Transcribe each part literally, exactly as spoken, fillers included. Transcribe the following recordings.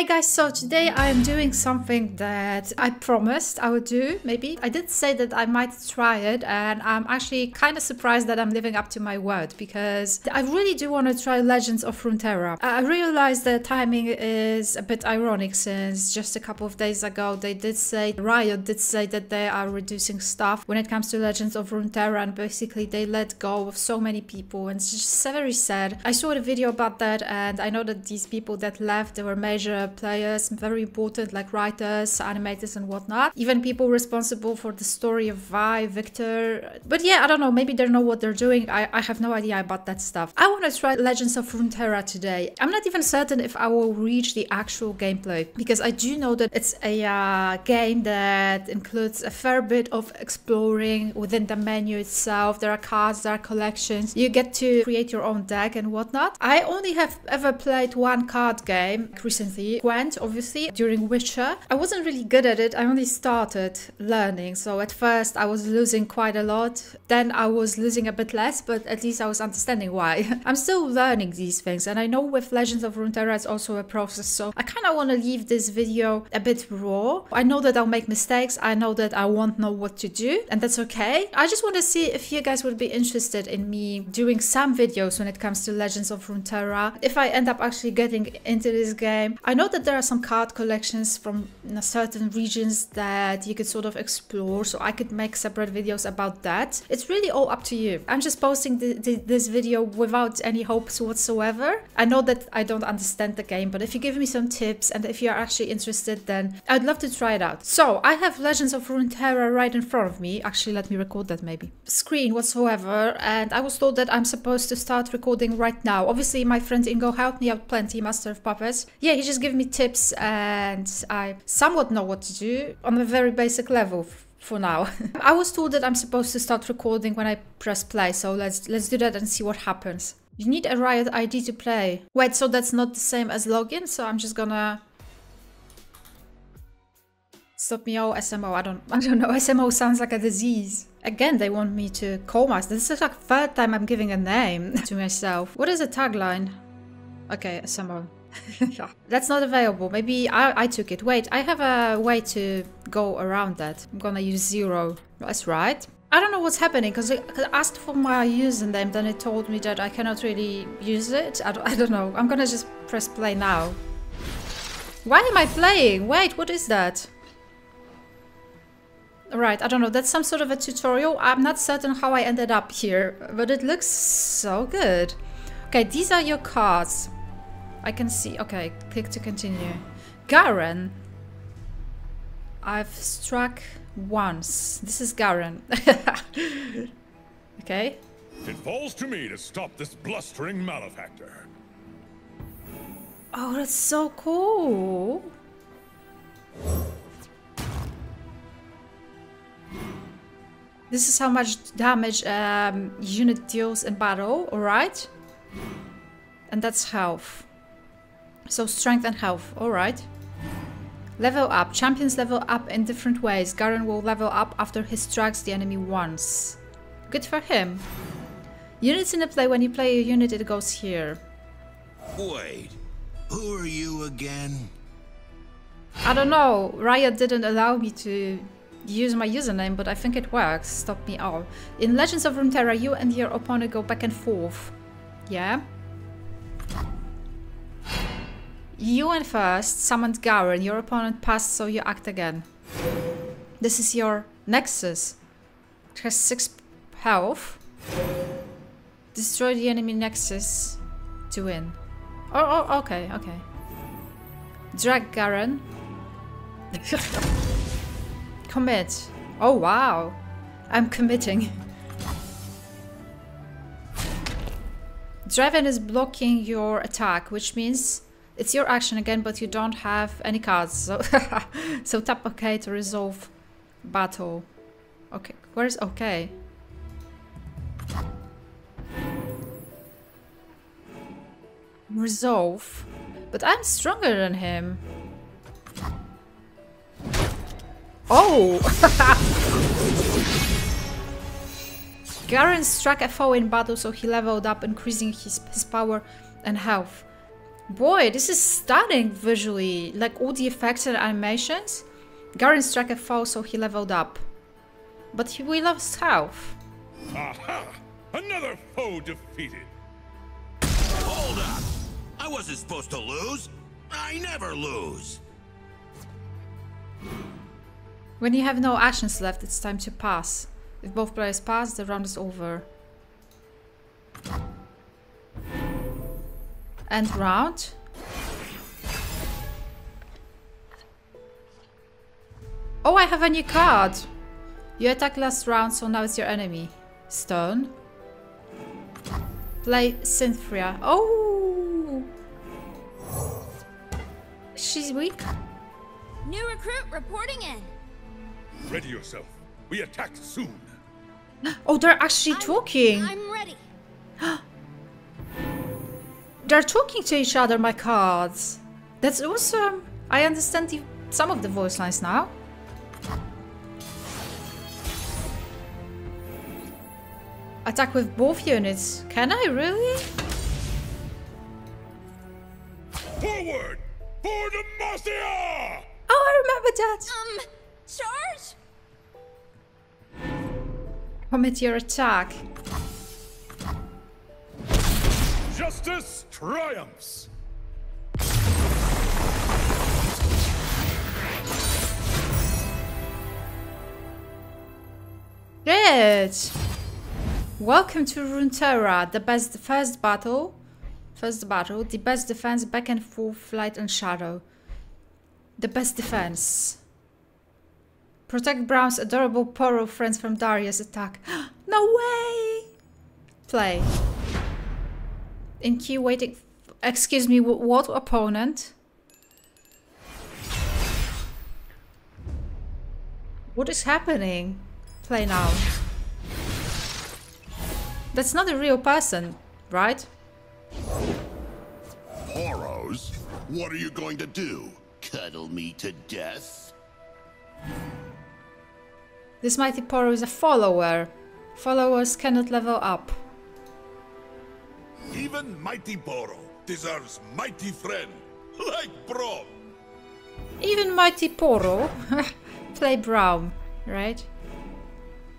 Hey guys, so today I am doing something that I promised I would do, maybe. I did say that I might try it, and I'm actually kind of surprised that I'm living up to my word, because I really do want to try Legends of Runeterra. I realize the timing is a bit ironic, since just a couple of days ago they did say, Riot did say that they are reducing staff when it comes to Legends of Runeterra, and basically they let go of so many people, and it's just very sad. I saw the video about that, and I know that these people that left, they were major players, very important, like writers, animators and whatnot, even people responsible for the story of Vi, Victor. But yeah, I don't know, maybe they know what they're doing. I, I have no idea about that stuff. I want to try Legends of Runeterra today. I'm not even certain if I will reach the actual gameplay, because I do know that it's a uh, game that includes a fair bit of exploring within the menu itself. There are cards, there are collections, you get to create your own deck and whatnot. I only have ever played one card game recently, Gwent, obviously, during Witcher. I wasn't really good at it, I only started learning, so at first I was losing quite a lot, then I was losing a bit less, but at least I was understanding why. I'm still learning these things, and I know with Legends of Runeterra it's also a process, so I kind of want to leave this video a bit raw. I know that I'll make mistakes, I know that I won't know what to do, and that's okay. I just want to see if you guys would be interested in me doing some videos when it comes to Legends of Runeterra, if I end up actually getting into this game. I know I know that there are some card collections from you know, certain regions that you could sort of explore, so I could make separate videos about that. It's really all up to you. I'm just posting the, the, this video without any hopes whatsoever. I know that I don't understand the game, but if you give me some tips and if you're actually interested, then I'd love to try it out. So I have Legends of Runeterra right in front of me. Actually, let me record that maybe. Screen whatsoever, and I was told that I'm supposed to start recording right now. Obviously, my friend Ingo helped me out plenty, Master of Puppets. Yeah, he just gave me tips and I somewhat know what to do on a very basic level for now. I was told that I'm supposed to start recording when I press play, so let's let's do that and see what happens. You need a Riot I D to play. Wait, so that's not the same as login? So I'm just gonna stop me all S M O. I don't I don't know, S M O sounds like a disease. Again, they want me to coma. This is like the third time I'm giving a name to myself. What is a tagline? Okay, S M O. That's not available. Maybe I, I took it. Wait, I have a way to go around that. I'm gonna use zero. That's right. I don't know what's happening, because I asked for my username, then it told me that I cannot really use it. I don't, I don't know. I'm gonna just press play now. Why am I playing? Wait, what is that? Right, I don't know. That's some sort of a tutorial. I'm not certain how I ended up here, but it looks so good. Okay, these are your cards. I can see. Okay, click to continue. Garen. I've struck once. This is Garen. Okay. It falls to me to stop this blustering malefactor. Oh, that's so cool. This is how much damage um, unit deals in battle, alright? And that's health. So strength and health, alright. Level up. Champions level up in different ways. Garen will level up after he strikes the enemy once. Good for him. Units in the play. When you play a unit, it goes here. Wait, who are you again? I don't know. Riot didn't allow me to use my username, but I think it works. Stop me all. In Legends of Runeterra, you and your opponent go back and forth. Yeah? You went first, summoned Garen, your opponent passed, so you act again. This is your Nexus. It has six health. Destroy the enemy Nexus to win. Oh, oh okay, okay. Drag Garen. Commit. Oh, wow. I'm committing. Draven is blocking your attack, which means it's your action again, but you don't have any cards, so, so tap OK to resolve battle. Okay, where is OK? Resolve, but I'm stronger than him. Oh! Garen struck a foe in battle, so he leveled up, increasing his, his power and health. Boy, this is stunning visually, like all the effects and animations. Garen struck a foe, so he leveled up. But he, we lost health. Aha! Another foe defeated! Hold up! I wasn't supposed to lose! I never lose! When you have no actions left, it's time to pass. If both players pass, the round is over. End round. Oh, I have a new card! You attack last round, so now it's your enemy. Stone. Play Synthria. Oh! She's weak. New recruit reporting in. Ready yourself. We attack soon. Oh, they're actually I'm, talking. I'm ready. They're talking to each other, my cards. That's awesome. I understand the, some of the voice lines now. Attack with both units. Can I really? Forward! For Demacia! Oh, I remember that! Um, charge? Commit your attack. Justice triumphs! Good! Welcome to Runeterra, the best first battle. First battle, the best defense, back and forth, light and shadow. The best defense. Protect Braum's adorable Poro friends from Darius' attack. No way! Play. In queue waiting. Excuse me, what opponent? What is happening? Play now. That's not a real person, right? Poros, what are you going to do? Cuddle me to death? This mighty Poro is a follower. Followers cannot level up. Even mighty Poro deserves mighty friend, like Braum. Even mighty Poro play Braum, right?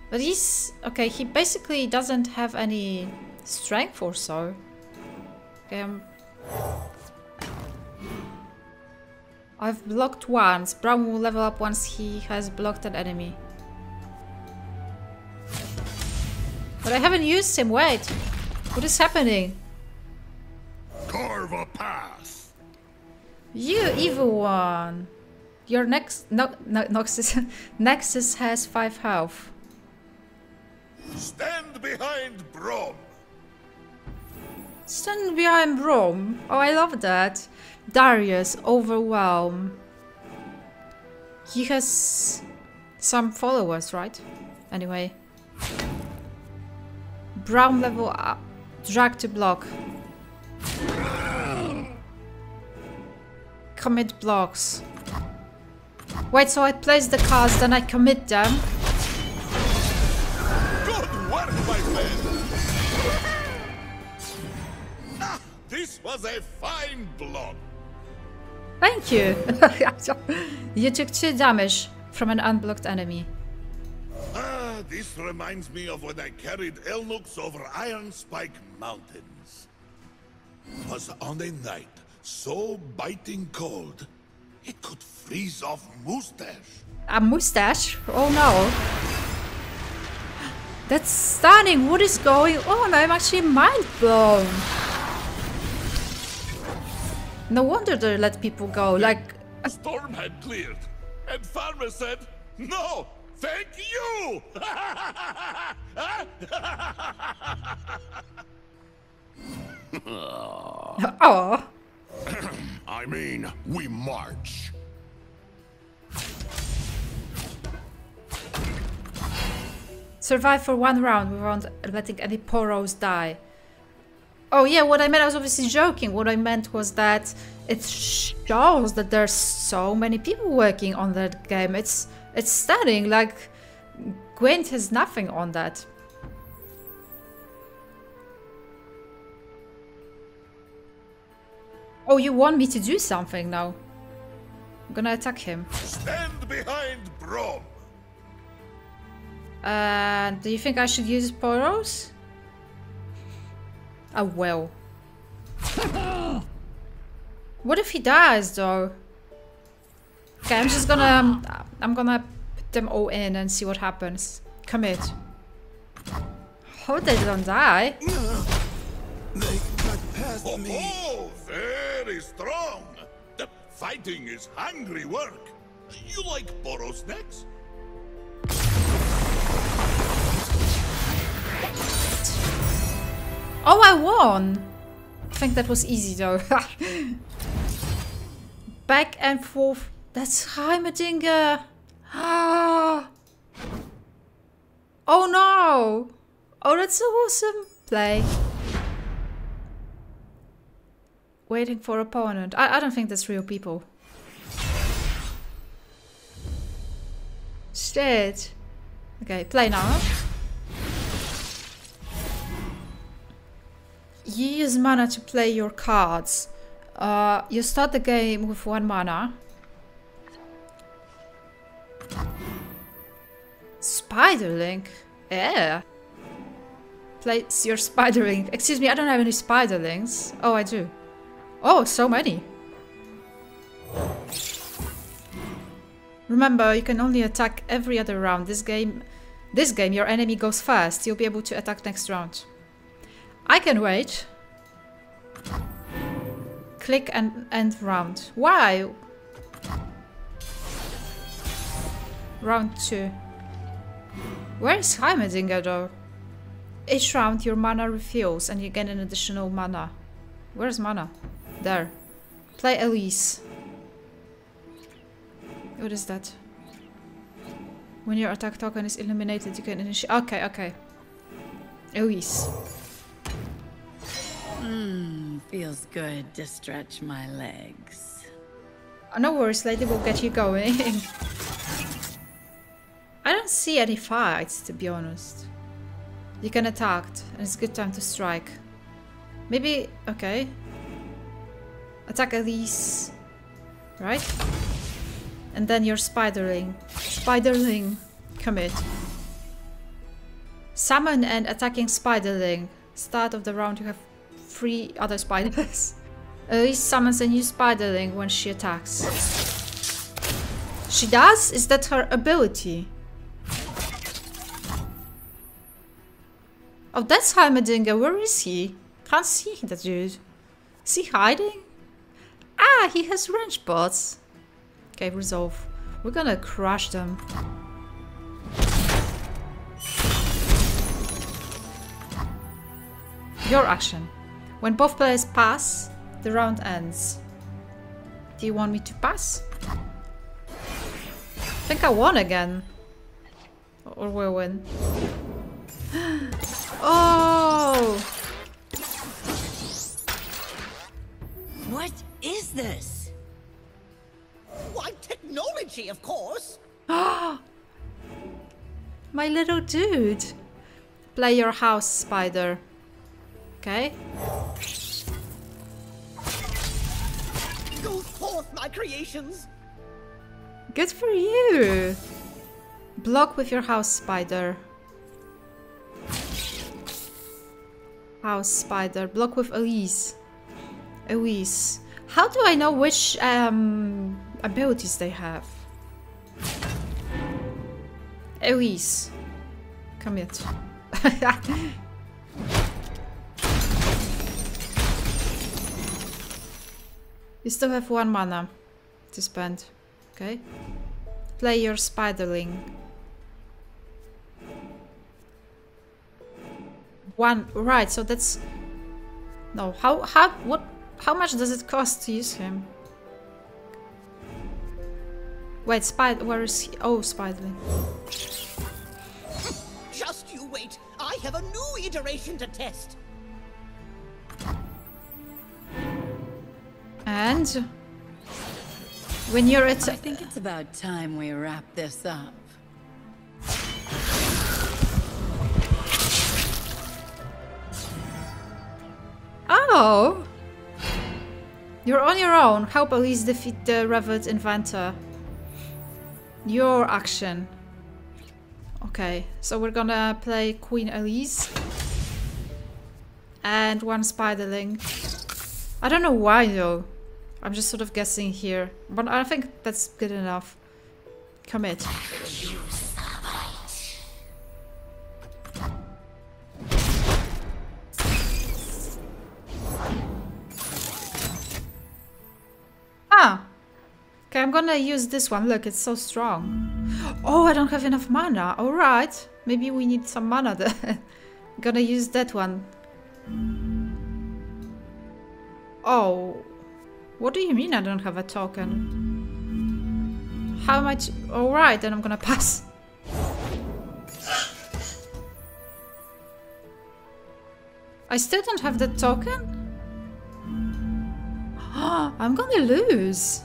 But he's... okay, he basically doesn't have any strength or so. Okay, I'm... I've blocked once. Braum will level up once he has blocked an enemy. But I haven't used him, wait! What is happening? Carve a path! You evil one! Your next... no, no, Noxus... Nexus has five health. Stand behind Braum! Stand behind Braum? Oh, I love that. Darius, overwhelm. He has some followers, right? Anyway. Braum level up. Drag to block. Commit blocks. Wait, so I place the cards, then I commit them. This was a fine block. Thank you. You took two damage from an unblocked enemy. Ah, this reminds me of when I carried Elnux over Iron Spike Mountains. It was on a night so biting cold, it could freeze off mustache. A mustache? Oh no. That's stunning. What is going on? I'm actually mind blown. No wonder they let people go, like... The storm had cleared, and Farmer said, "No, thank you!" Oh. I mean, we march. Survive for one round without letting any Poros die. Oh yeah, what I meant, I was obviously joking. What I meant was that it shows that there's so many people working on that game. It's it's stunning, like Gwent has nothing on that. Oh, you want me to do something now? I'm gonna attack him. Stand behind Braum. Uh, do you think I should use Poros? I will. What if he dies though? Okay, I'm just gonna um, I'm gonna put them all in and see what happens. Commit. Hope they don't die. They cut past me. Oh, very strong. The fighting is hungry work. You like Boros next? Oh, I won! I think that was easy though. Back and forth. That's Heimerdinger! Ah! Oh no! Oh, that's an awesome play. Waiting for opponent. I, I don't think that's real people. Stead. Okay, play now. You use mana to play your cards. Uh, you start the game with one mana. Spiderlink? Yeah. Place your spiderlink. Excuse me, I don't have any spiderlings. Oh, I do. Oh, so many. Remember, you can only attack every other round. This game, this game, your enemy goes first. You'll be able to attack next round. I can wait. Click and end round. Why? Round two. Where is Heimerdinger though? Each round your mana refills and you gain an additional mana. Where's mana? There. Play Elise. What is that? When your attack token is eliminated, you can initiate. Okay, okay. Elise. Mmm, feels good to stretch my legs. Oh, no worries, lady, we'll get you going. I don't see any fights, to be honest. You can attack, and it's a good time to strike. Maybe... okay. Attack Elise. Right? And then your spiderling. Spiderling. Commit. Summon and attacking spiderling. Start of the round you have three other spiders. Elise summons a new spiderling when she attacks. She does? Is that her ability? Oh, that's Heimerdinger. Where is he? Can't see that dude. Is he hiding? Ah, he has range bots. Okay, resolve. We're gonna crush them. Your action. When both players pass, the round ends. Do you want me to pass? I think I won again. Or we'll win. Oh! What is this? Why, technology, of course! Ah! My little dude! Play your house, spider. Okay? Go forth, my creations! Good for you! Block with your house, spider. House spider. Block with Elise. Elise. How do I know which um, abilities they have? Elise. Commit. You still have one mana to spend. Okay. Play your spiderling. One, right, so that's... No, how, how, what, how much does it cost to use him? Wait, spider, where is he? Oh, spiderling. Just you wait, I have a new iteration to test. And? When you're at... I think it's about time we wrap this up. Oh, You're on your own. Help Elise defeat the revered inventor. Your action. Okay, so we're gonna play Queen Elise. And one Spiderling. I don't know why though. I'm just sort of guessing here. But I think that's good enough. Commit. Ah! Okay, I'm gonna use this one. Look, it's so strong. Oh, I don't have enough mana. Alright. Maybe we need some mana then. I'm gonna use that one. Oh, what do you mean I don't have a token? How much? Alright, then I'm gonna pass. I still don't have the token? I'm gonna lose.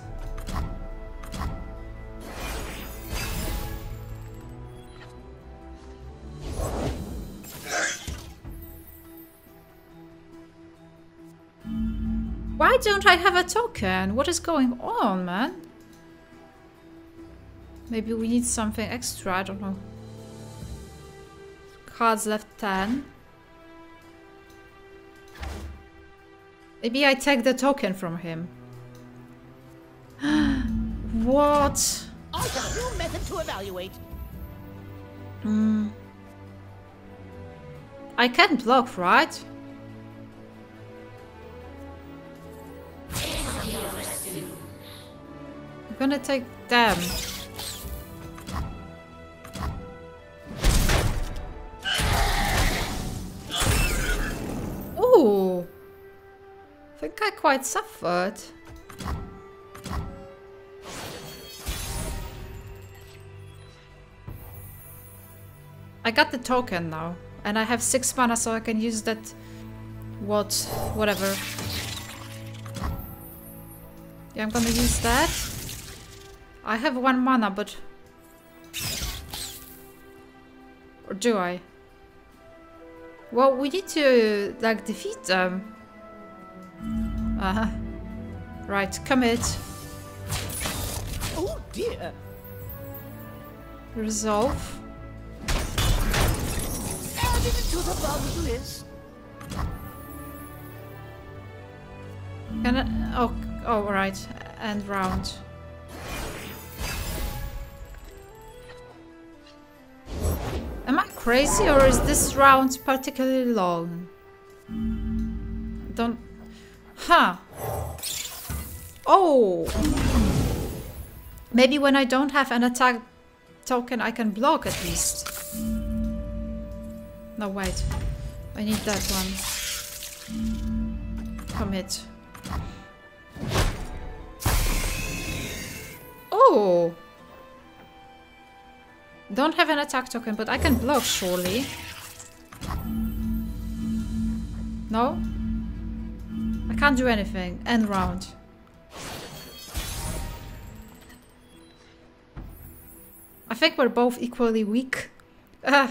Why don't I have a token? What is going on, man? Maybe we need something extra, I don't know. Cards left ten. Maybe I take the token from him. What? I got a new method to evaluate. Mm. I can't block, right? I'm gonna take them. Ooh, I think I quite suffered. I got the token now, and I have six mana, so I can use that. What? Whatever. Yeah, I'm gonna use that. I have one mana, but... Or do I? Well, we need to, like, defeat them. Uh-huh. Right, commit. Oh dear! Resolve. Add it to the bug list. Can I... Oh, oh, right. End round. Am I crazy or is this round particularly long? Don't... Huh. Oh! Maybe when I don't have an attack token I can block at least. No, wait. I need that one. Commit. Oh! Don't have an attack token, but I can block, surely. No? I can't do anything. End round. I think we're both equally weak. Uh.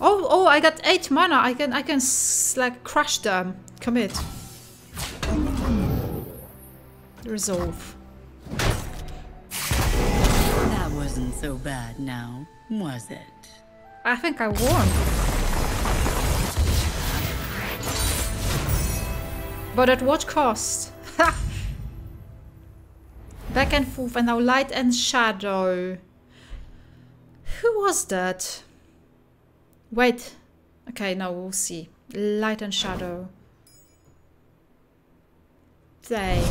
Oh, oh! I got eight mana. I can, I can, like, crush them. Commit. Resolve. Wasn't so bad now, was it? I think I won. But at what cost? Back and forth, and now light and shadow. Who was that? Wait. Okay, now we'll see. Light and shadow. They...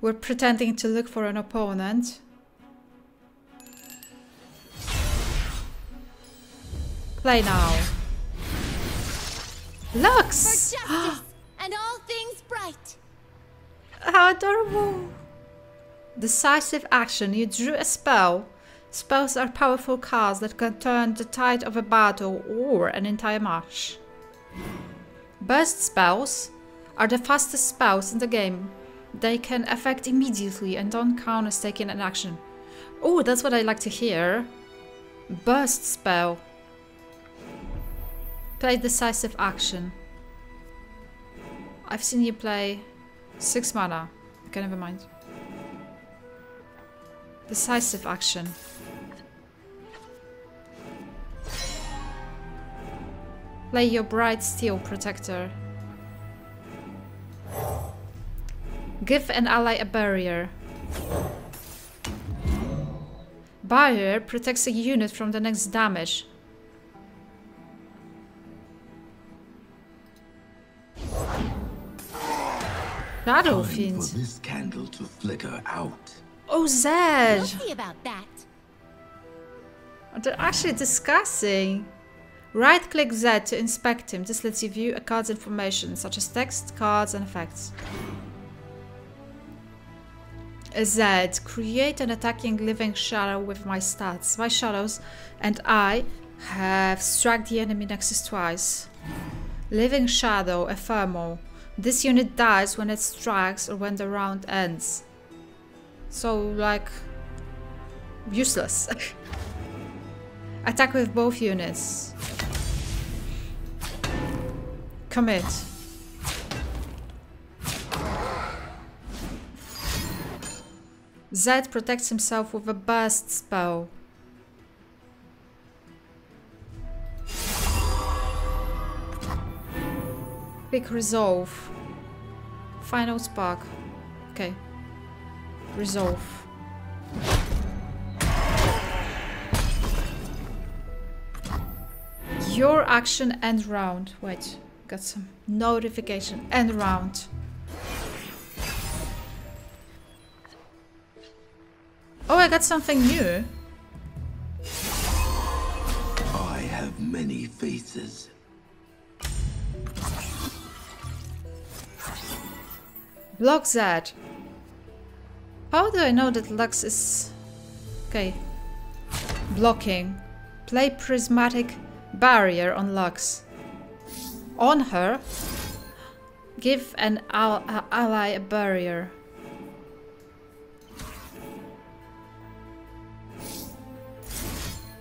We're pretending to look for an opponent. Play now. Lux! For justice and all things bright. How adorable. Decisive action. You drew a spell. Spells are powerful cards that can turn the tide of a battle or an entire match. Burst spells are the fastest spells in the game. They can affect immediately and don't count as taking an action. Oh, that's what I like to hear. Burst spell. Play decisive action. I've seen you play six mana. Okay, never mind. Decisive action. Play your bright steel protector. Give an ally a barrier. Barrier protects a unit from the next damage. Shadow Fiend. For this candle to flicker out. Oh, Zed! We'll see about that. They're actually discussing. Right-click Zed to inspect him. This lets you view a card's information, such as text, cards, and effects. Zed, create an attacking living shadow with my stats. My shadows and I have struck the enemy Nexus twice. Living shadow, a thermal. This unit dies when it strikes or when the round ends. So, like, useless. Attack with both units. Commit. Zed protects himself with a burst spell. Click resolve. Final spark. Okay. Resolve. Your action end round. Wait, got some notification. End round. Oh, I got something new. I have many faces. Block Zed. How do I know that Lux is... Okay. Blocking. Play prismatic barrier on Lux. On her. Give an al uh, ally a barrier.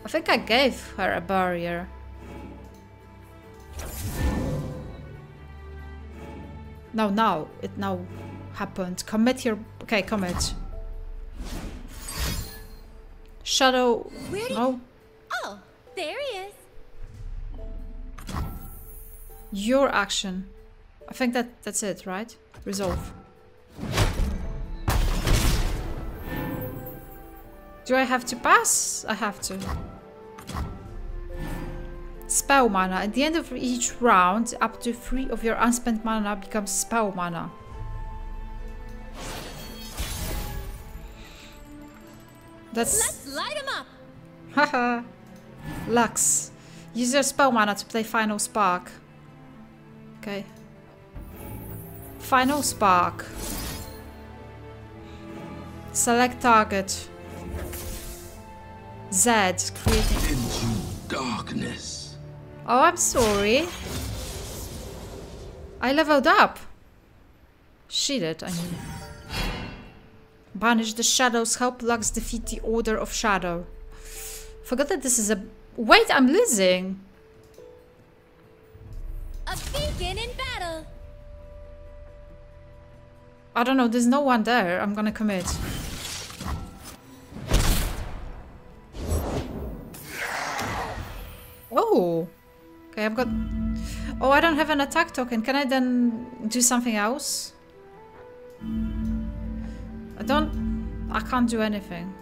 I think I gave her a barrier. No, now. It now happened. Commit your... Okay, commit. Shadow... No. Oh, there he is. Your action. I think that that's it, right? Resolve. Do I have to pass? I have to. Spell mana. At the end of each round, up to three of your unspent mana becomes spell mana. That's... Let's light him up! Haha. Lux. Use your spell mana to play Final Spark. Okay. Final Spark. Select target. Zed. Creating... Into darkness. Oh, I'm sorry. I leveled up. She did, I mean. Banish the shadows, help Lux defeat the Order of Shadow. Forgot that this is a... Wait, I'm losing. A beacon in battle. I don't know, there's no one there. I'm gonna commit. Oh. Okay, I've got... Oh, I don't have an attack token. Can I then do something else? I don't... I can't do anything.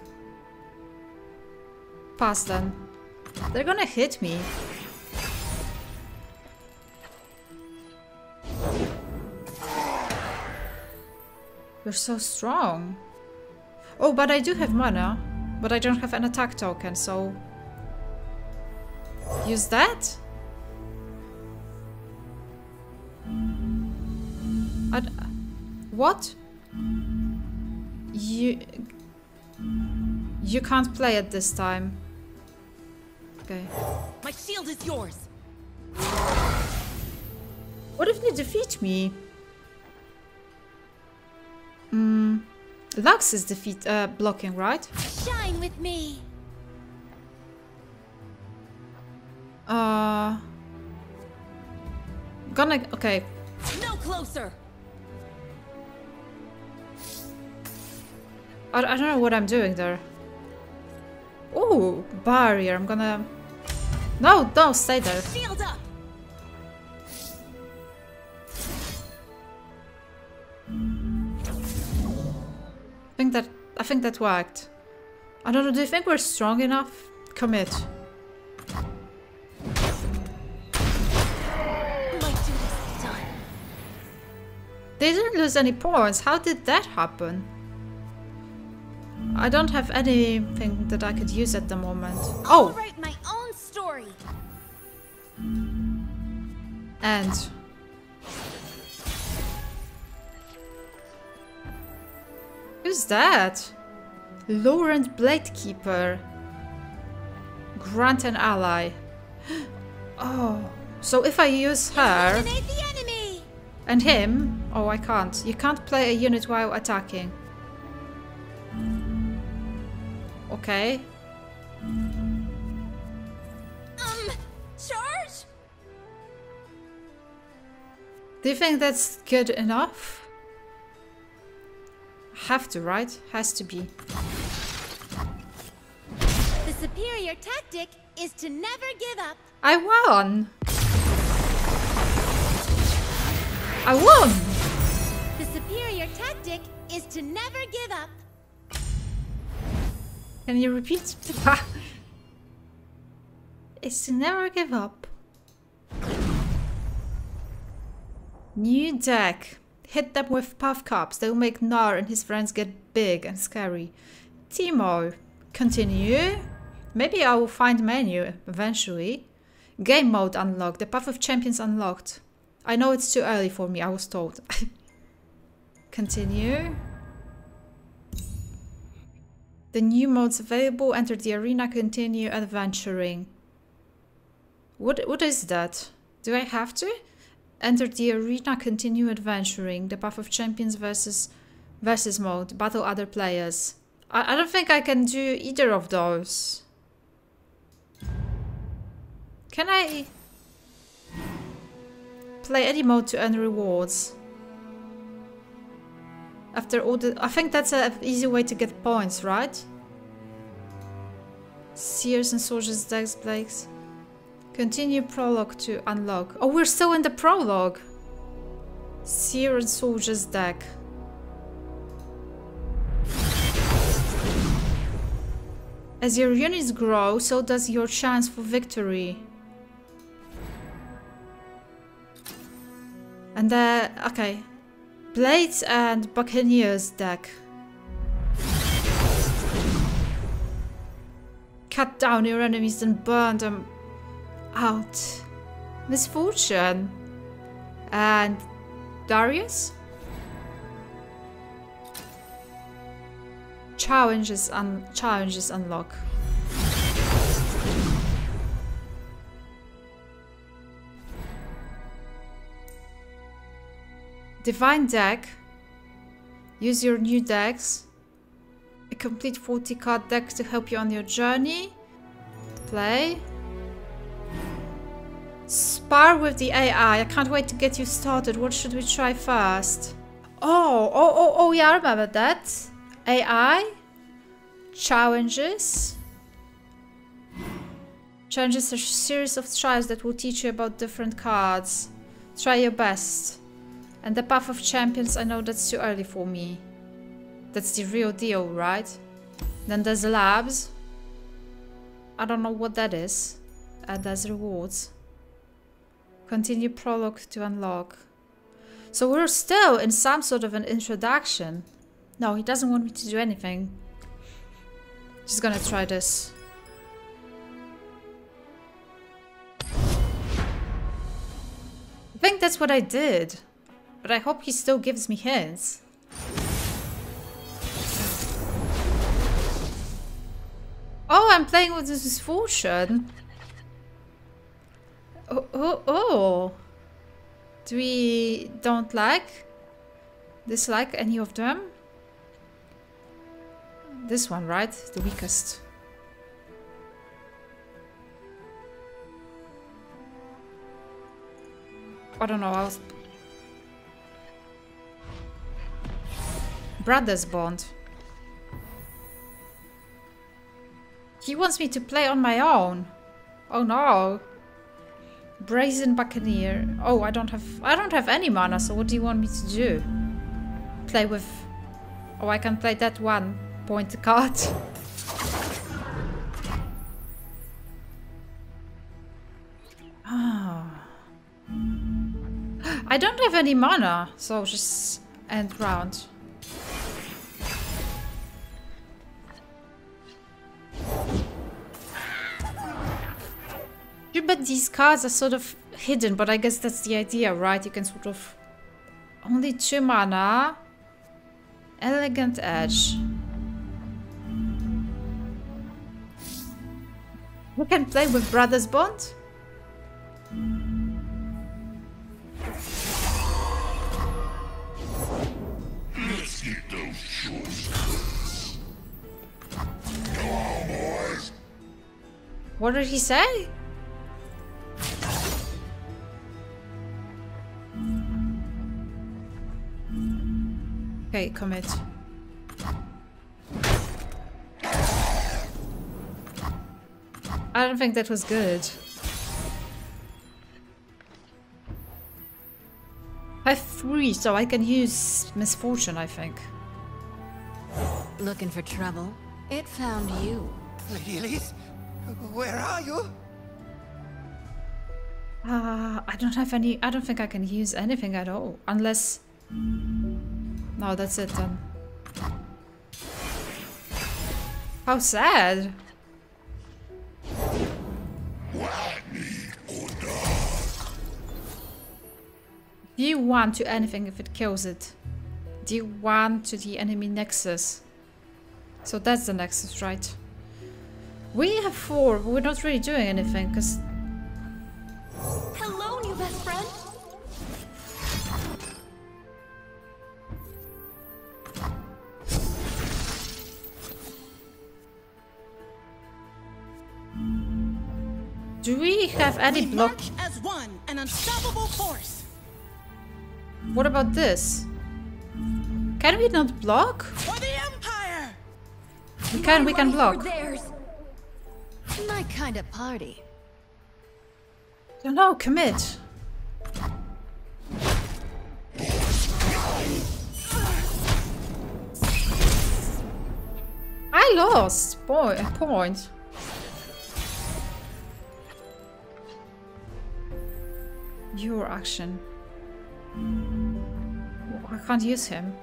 Pass then. They're gonna hit me. You're so strong. Oh, but I do have mana. But I don't have an attack token, so... Use that? I'd, what? You... You can't play it this time. Okay. My shield is yours. What if they defeat me? Hmm... Lux is defeat... Uh, blocking, right? Shine with me! Uh... gonna... Okay. No closer. I, I don't know what I'm doing there. Ooh, barrier. I'm gonna... No, don't stay there. Shield up. I think that... I think that worked. I don't know, do you think we're strong enough? Commit. They didn't lose any points. How did that happen? I don't have anything that I could use at the moment. Oh! I'll write my own story. And who's that? Laurent Bladekeeper. Grant an ally. Oh, so if I use her and him, oh, I can't. You can't play a unit while attacking. Okay. Um, charge? Do you think that's good enough? Have to, right? Has to be. The superior tactic is to never give up. I won! I won! The superior tactic is to never give up. Can you repeat? It's to never give up. New deck. Hit them with puff cups. They'll make Gnar and his friends get big and scary. Teemo. Continue. Maybe I will find menu eventually. Game mode unlocked. The Path of Champions unlocked. I know it's too early for me, I was told. Continue. The new modes available. Enter the arena. Continue adventuring. What, what is that? Do I have to? Enter the arena. Continue adventuring. The Path of Champions versus versus mode. Battle other players. I, I don't think I can do either of those. Can I... play any mode to earn rewards? After all the... I think that's an easy way to get points, right? Seers and Soldiers decks, Blakes. Continue prologue to unlock. Oh, we're still in the prologue! Seer and Soldiers deck. As your units grow, so does your chance for victory. And then, uh, okay. Blades and Buccaneers deck. Cut down your enemies and burn them out. Misfortune. And Darius? Challenges un challenges unlock. Divine deck. Use your new decks. A complete forty card deck to help you on your journey. Play. Spar with the A I. I can't wait to get you started. What should we try first? Oh, oh, oh, oh, yeah, I remember that. A I. Challenges. Challenges are a series of trials that will teach you about different cards. Try your best. And the Path of Champions, I know that's too early for me. That's the real deal, right? Then there's labs. I don't know what that is. And there's rewards. Continue prologue to unlock. So we're still in some sort of an introduction. No, he doesn't want me to do anything. Just gonna try this. I think that's what I did. But I hope he still gives me hints. Oh, I'm playing with this misfortune. Oh, oh, oh. Do we don't like, dislike any of them? This one, right? The weakest. I don't know, I was... Brothers bond. He wants me to play on my own. Oh no. Brazen Buccaneer. Oh, I don't have I don't have any mana, so what do you want me to do? Play with... Oh, I can play that one point card. Oh. I don't have any mana, so just end round. But these cards are sort of hidden, but I guess that's the idea, right? You can sort of... Only two mana. Elegant Edge. We can play with Brothers Bond? Let's get those shorts. Come on, boys. What did he say? Okay, commit. I don't think that was good. I have three, so I can use misfortune, I think. Looking for trouble? It found you. Lady Elise, where are you? Uh, I don't have any... I don't think I can use anything at all. Unless... No, that's it then. How sad! Do you want to anything if it kills it? Do you want to the enemy nexus? So that's the nexus, right? We have four, but we're not really doing anything, because... Hello, new best friend! Do we have any block? As one, an unstoppable force. What about this? Can we not block? For the Empire. We can. My we can block. My kind of party. No, no, commit. I lost. Boy, a point. Your action. I can't use him.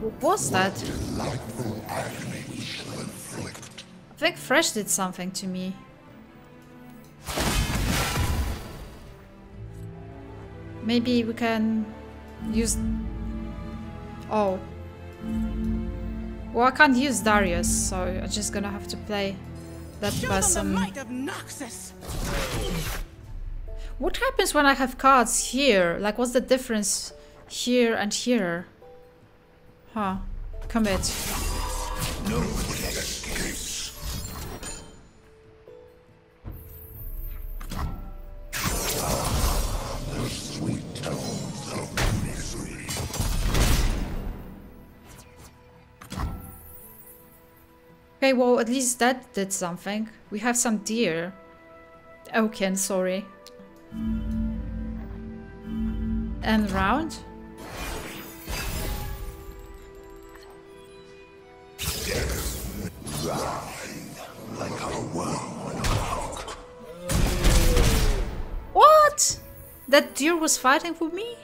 What was that? I think Fresh did something to me. Maybe we can use... Oh. Well, I can't use Darius, so I'm just gonna have to play... That person. What happens when I have cards here? Like, what's the difference here and here? Huh. Commit. No one escapes. The sweet tones of misery. Okay, well, at least that did something. We have some deer. Oaken, sorry. End round. What? That deer was fighting for me?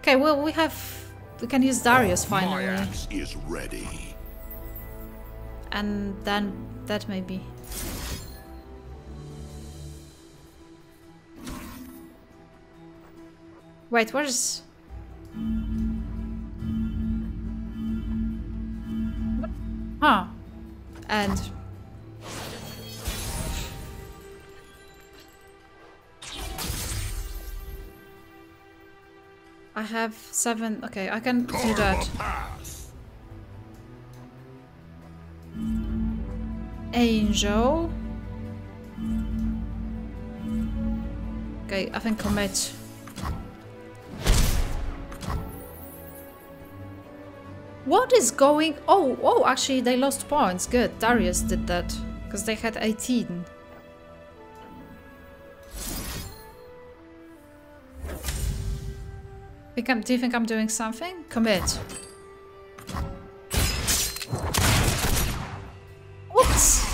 Okay, well, we have... We can use Darius finally. My axe is ready. And then that may be. Wait, where's... Huh. And... I have seven... Okay, I can do that. Angel. Okay, I think I'll match. What is going... Oh, oh, actually they lost points. Good, Darius did that. Because they had eighteen. Think I'm, do you think I'm doing something? Commit. Oops!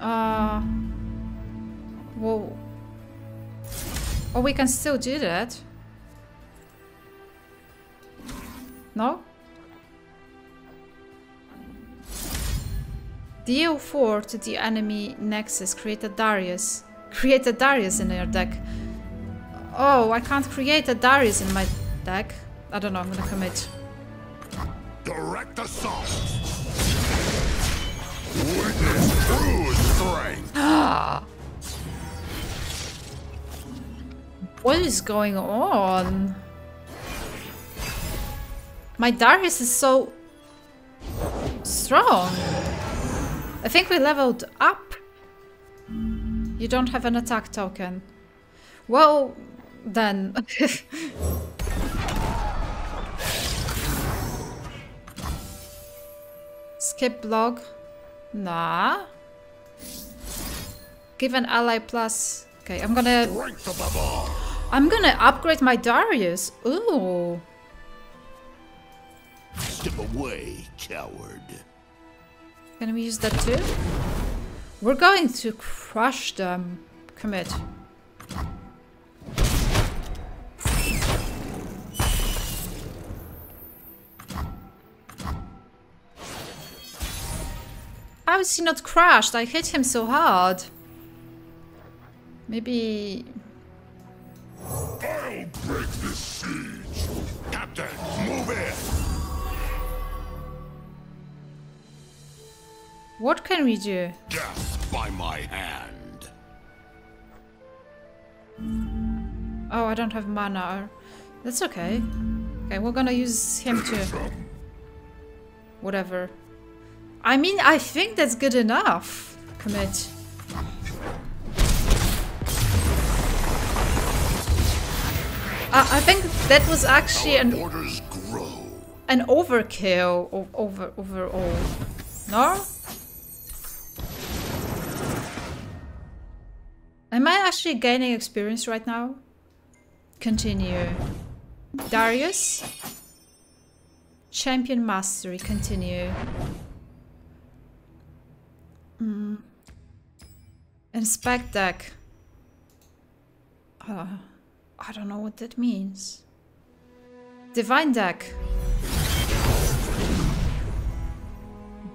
Uh... Whoa. Oh, we can still do that. No? Deal four to the enemy Nexus. Create a Darius. Create a Darius in your deck. Oh, I can't create a Darius in my deck. I don't know, I'm gonna commit. Direct assault. Witness true strength. Ah. What is going on? My Darius is so strong. I think we leveled up. You don't have an attack token. Well, then. Skip block. Nah. Give an ally plus. Okay, I'm gonna. I'm gonna upgrade my Darius. Ooh. Step away, coward. Can we use that too? We're going to crush them. Commit. How is he not crushed? I hit him so hard. Maybe... I'll break this siege. Captain, move in! What can we do? Death by my hand. Oh, I don't have mana. That's okay. Okay, we're gonna use him too. Whatever. I mean, I think that's good enough. Commit. Uh, I think that was actually an an overkill o over overall. No? Am I actually gaining experience right now? Continue. Darius. Champion Mastery. Continue. Mm. Inspect deck. Uh, I don't know what that means. Divine deck.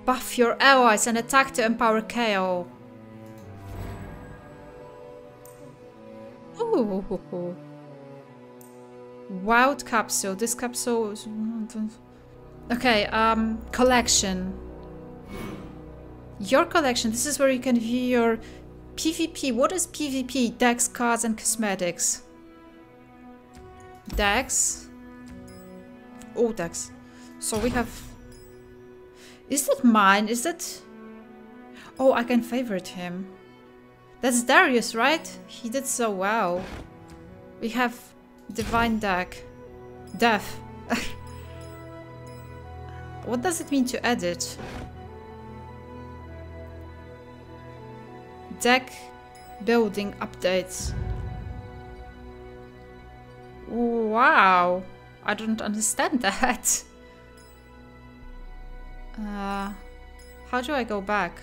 Buff your allies and attack to empower Kayle. Ooh. Wild capsule. This capsule is... Okay, um, collection. Your collection. This is where you can view your PvP. What is PvP? Decks, cards and cosmetics. Decks. Oh, decks. So we have... Is that mine? Is that... Oh, I can favorite him. That's Darius, right? He did so well. We have Divine Deck. Death. What does it mean to edit? Deck building updates. Wow. I don't understand that. Uh, how do I go back?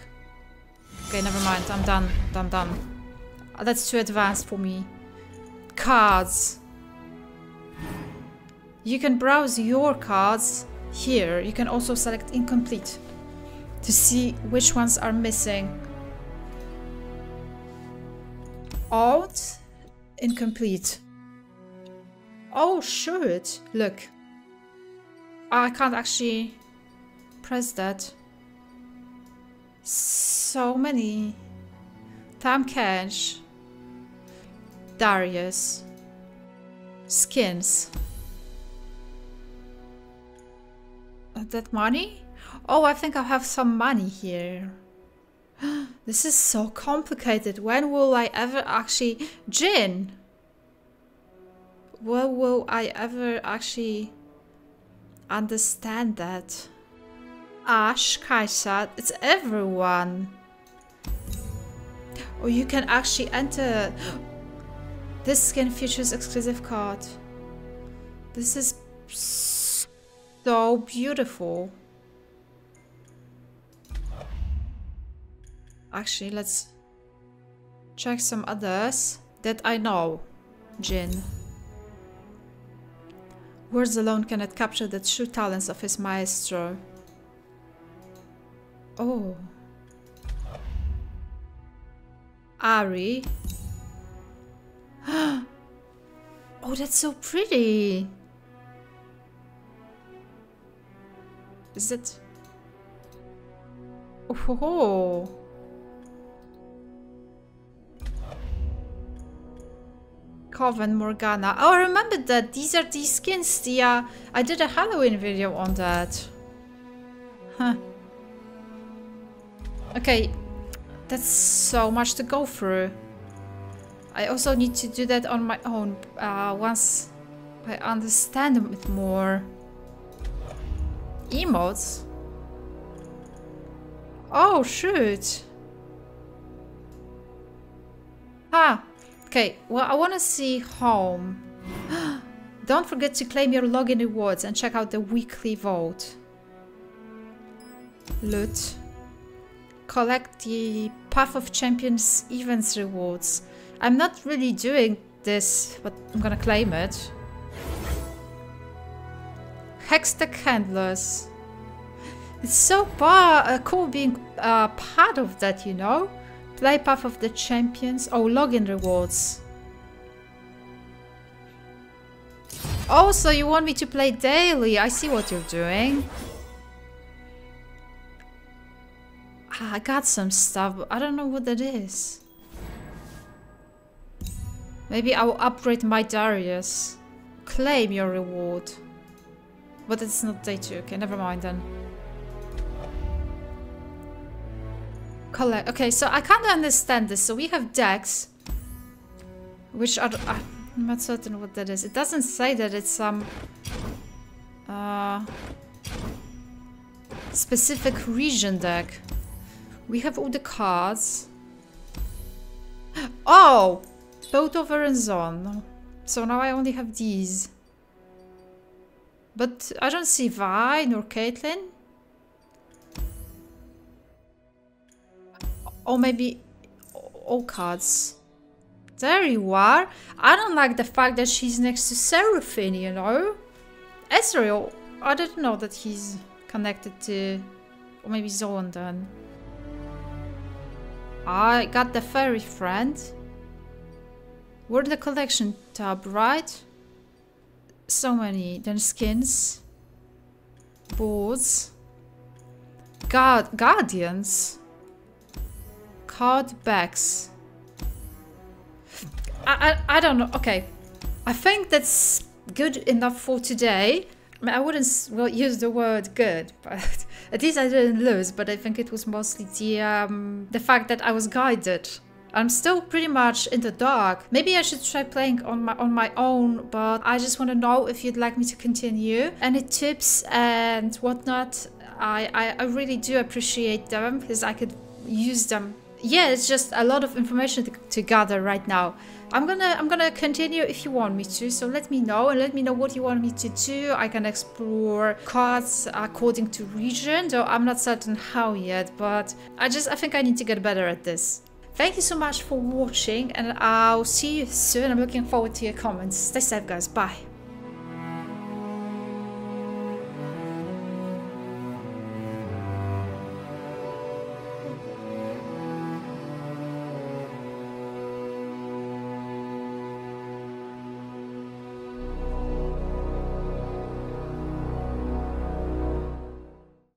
Okay, never mind. I'm done. I'm done. That's too advanced for me. Cards. You can browse your cards here. You can also select incomplete to see which ones are missing. Alt. Incomplete. Oh, shoot. Look. I can't actually press that. So many. Tam Kench. Darius. Skins. Is that money? Oh, I think I have some money here. This is so complicated. When will I ever actually... Jin! When will I ever actually understand that? Ash, Kaisa, it's everyone. Or you can actually enter... This skin features exclusive card. This is so beautiful. Actually, let's check some others that I know. Jin. Words alone cannot capture the true talents of his maestro. Oh. Ari. Oh, that's so pretty. Is it? Oh. Coven Morgana. Oh, I remember that. These are these skins. Yeah, I did a Halloween video on that. Huh. Okay. That's so much to go through. I also need to do that on my own uh, once I understand it more. Emotes? Oh, shoot. Ah. Okay, well, I want to see home. Don't forget to claim your login rewards and check out the weekly vote. Loot. Collect the Path of Champions events rewards. I'm not really doing this, but I'm gonna claim it. Hextech handlers. It's so far, uh, cool being uh, part of that, you know? Play Path of the Champions. Oh, login rewards. Oh, so you want me to play daily. I see what you're doing. Ah, I got some stuff, but I don't know what that is. Maybe I will upgrade my Darius. Claim your reward. But it's not day two. Okay, never mind then. Collect. Okay, so I kind of understand this. So we have decks, which are... I'm not certain what that is. It doesn't say that it's some uh, specific region deck. We have all the cards. Oh! Both over and Zaun. So now I only have these. But I don't see Vi nor Caitlyn. Or maybe all cards. There you are. I don't like the fact that she's next to Seraphine, you know? Ezreal, I didn't know that he's connected to... Or maybe Zaun then. I got the fairy friend. We're in the collection tab, right? So many. Then skins. Boards. Guard Guardians. Card backs. I, I I don't know. Okay, I think that's good enough for today. I mean, I wouldn't well use the word good, but at least I didn't lose. But I think it was mostly the um, the fact that I was guided. I'm still pretty much in the dark. Maybe I should try playing on my on my own, but I just want to know if you'd like me to continue. Any tips and whatnot? I I, I really do appreciate them because I could use them. Yeah, it's just a lot of information to, to gather right now. I'm gonna I'm gonna continue if you want me to, so let me know and let me know what you want me to do. I can explore cards according to region, though I'm not certain how yet, but I just I think I need to get better at this. Thank you so much for watching and I'll see you soon. I'm looking forward to your comments. Stay safe, guys. Bye.